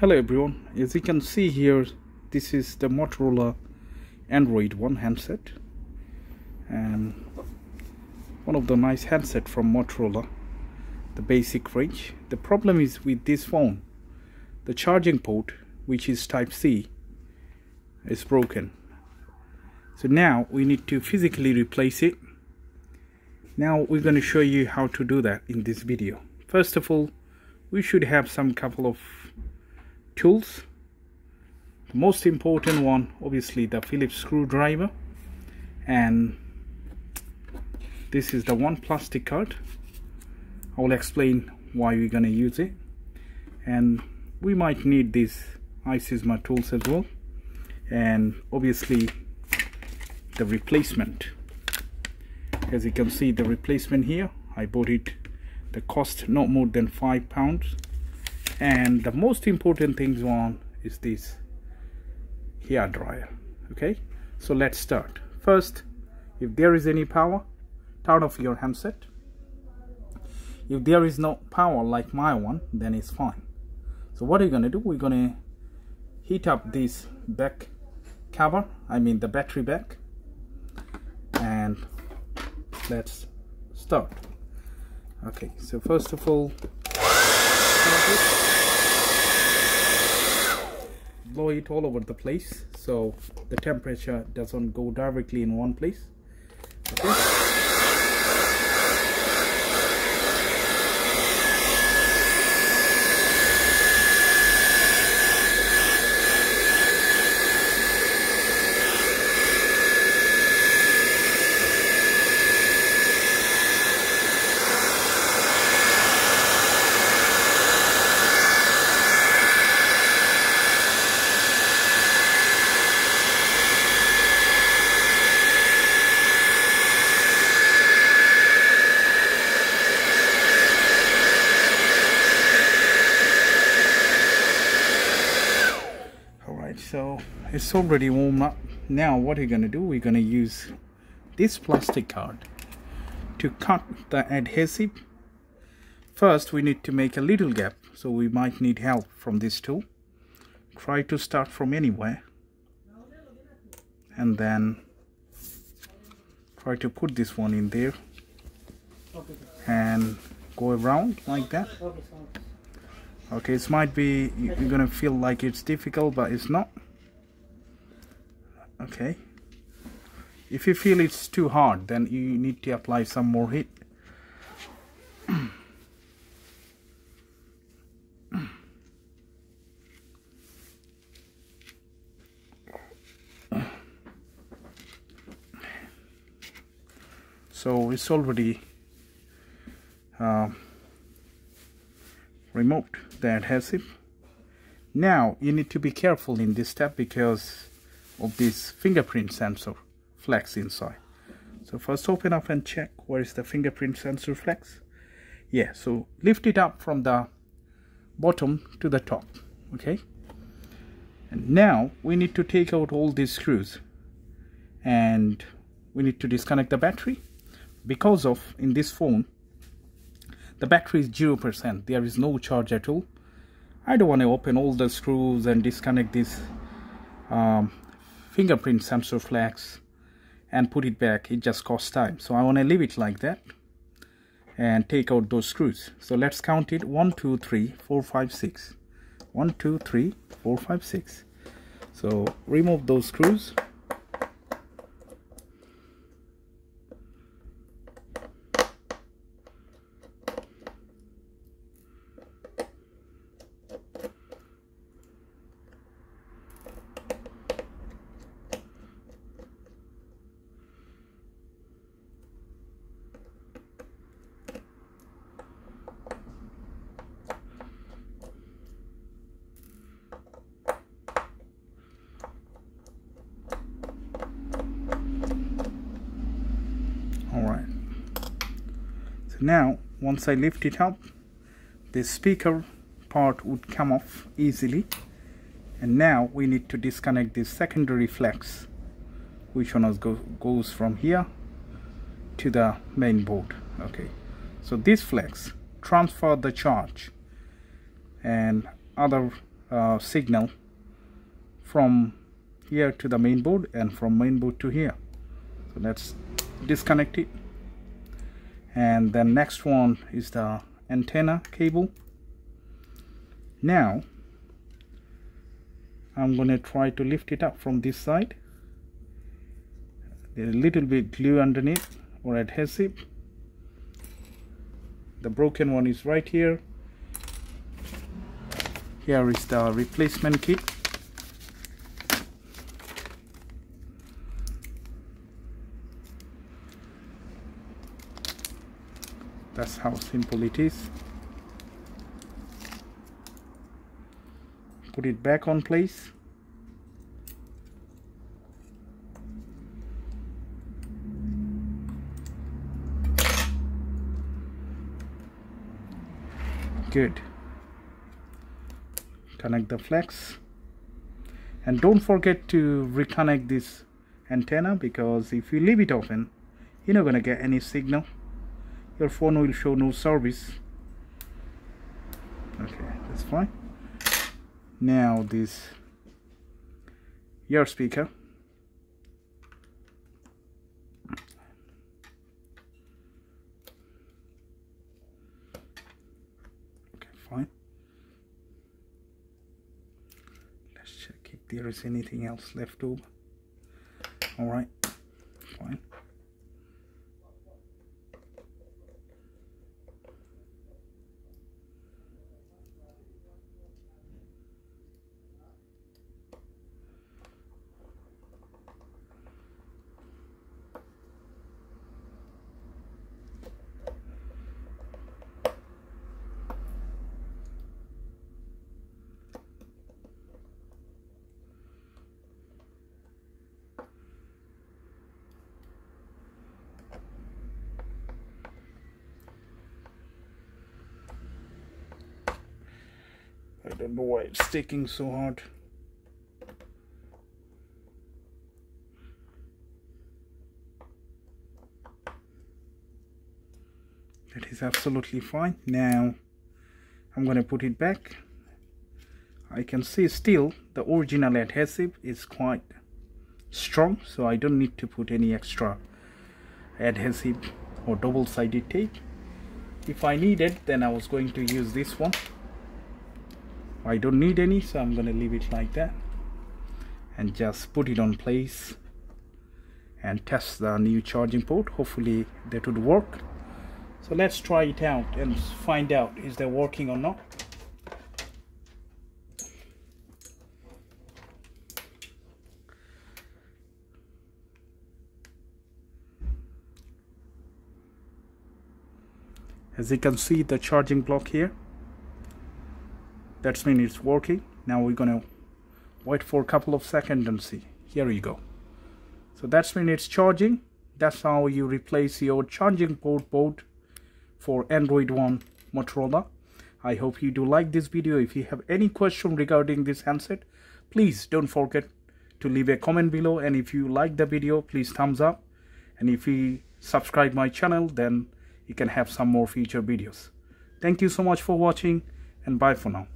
Hello everyone, as you can see here, this is the Motorola Android One handset, and one of the nice handset from Motorola, the basic range. The problem is with this phone, the charging port, which is type C, is broken. So now we need to physically replace it. Now we're going to show you how to do that in this video. First of all, we should have some couple of tools. The most important one, obviously, the Phillips screwdriver, and this is the one plastic card. I will explain why we're going to use it, and we might need these iSysMA tools as well, and obviously the replacement. As you can see, the replacement here, I bought it, the cost not more than £5. And the most important things one is this hair dryer. Okay, so let's start. First, if there is any power, turn off your handset. If there is no power like my one, then it's fine. So what are you gonna do? We're gonna heat up this back cover, I mean the battery back, and let's start. Okay, so first of all, blow it all over the place so the temperature doesn't go directly in one place. Okay. So it's already warm up. Now what you're going to do, we're going to use this plastic card to cut the adhesive. First we need to make a little gap, so we might need help from this tool. Try to start from anywhere and then try to put this one in there and go around like that. Okay, it might be, you're gonna feel like it's difficult, but it's not. Okay, if you feel it's too hard, then you need to apply some more heat. So it's already removed the adhesive. Now you need to be careful in this step because of this fingerprint sensor flex inside. So first open up and check where is the fingerprint sensor flex. Yeah, so lift it up from the bottom to the top. Okay, and now we need to take out all these screws and we need to disconnect the battery, because of in this phone the battery is 0%, there is no charge at all. I don't want to open all the screws and disconnect this fingerprint sensor flex and put it back, it just costs time. So I want to leave it like that and take out those screws. So let's count it, 1, 2, 3, 4, 5, 6. 1, 2, 3, 4, 5, 6. So remove those screws. Now once I lift it up, the speaker part would come off easily, and now we need to disconnect this secondary flex, which one goes from here to the main board. Okay, so this flex transfer the charge and other signal from here to the main board and from main board to here. So let's disconnect it. And the next one is the antenna cable. Now I'm gonna try to lift it up from this side. There's a little bit glue underneath or adhesive. The broken one is right here. Here is the replacement kit. That's how simple it is. Put it back on place. Good. Connect the flex, and don't forget to reconnect this antenna, because if you leave it open, you're not gonna get any signal. Your phone will show no service. Okay, that's fine. Now this ear speaker, okay, fine. Let's check if there is anything else left over. All right, fine. I don't know why it's sticking so hard. That is absolutely fine. Now I'm going to put it back. I can see still the original adhesive is quite strong, so I don't need to put any extra adhesive or double-sided tape. If I need it, then I was going to use this one. I don't need any, so I'm gonna leave it like that and just put it on place and test the new charging port. Hopefully that would work. So let's try it out and find out is that working or not. As you can see, the charging block here. That means it's working. Now we're gonna wait for a couple of seconds and see. Here you go. So that means it's charging. That's how you replace your charging port for Android One Motorola. I hope you do like this video. If you have any question regarding this handset, please don't forget to leave a comment below. And if you like the video, please thumbs up. And if you subscribe my channel, then you can have some more future videos. Thank you so much for watching, and bye for now.